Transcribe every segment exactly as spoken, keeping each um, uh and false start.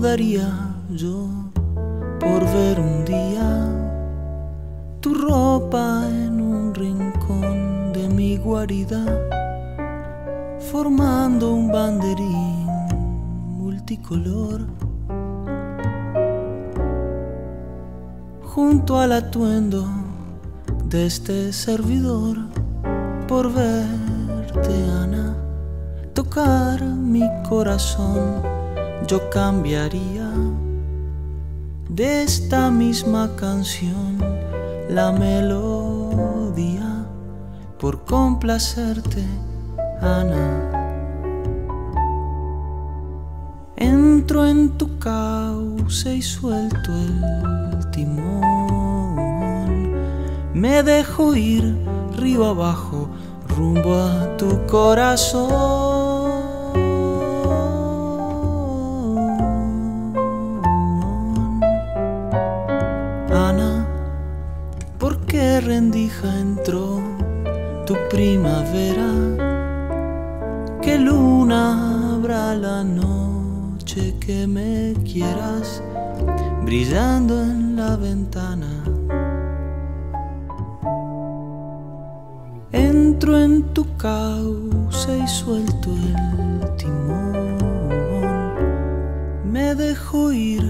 daría yo por ver un día tu ropa en un rincón de mi guarida, formando un banderín multicolor junto al atuendo de este servidor, por verte, Ana, tocar mi corazón, yo cambiaría de esta misma canción la melodía por complacerte, Ana. Entro en tu cauce y suelto el timón, me dejo ir río abajo rumbo a tu corazón. ¿Qué rendija entró tu primavera? ¿Qué luna habrá la noche que me quieras brillando en la ventana? Entro en tu cauce y suelto el timón, me dejo ir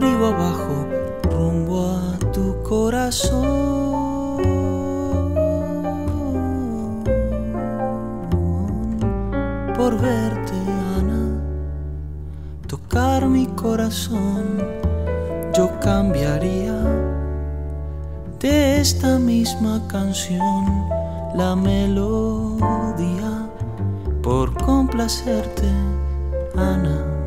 río abajo rumbo a tu corazón. Por verte, Ana, tocar mi corazón, yo cambiaría de esta misma canción la melodía por complacerte, Ana.